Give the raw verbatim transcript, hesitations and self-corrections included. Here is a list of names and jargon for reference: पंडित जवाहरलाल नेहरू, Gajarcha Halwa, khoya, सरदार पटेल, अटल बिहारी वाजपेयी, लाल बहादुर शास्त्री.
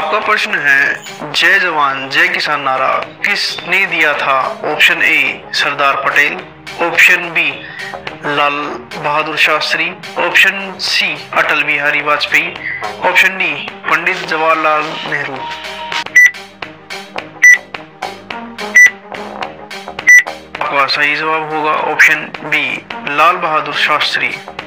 आपका प्रश्न है, जय जवान जय किसान नारा किसने दिया था? Option A सरदार पटेल, option B लाल बहादुर शास्त्री, option C अटल बिहारी वाजपेयी, option D पंडित जवाहरलाल नेहरू। आपका सही जवाब होगा ऑप्शन बी लाल बहादुर शास्त्री।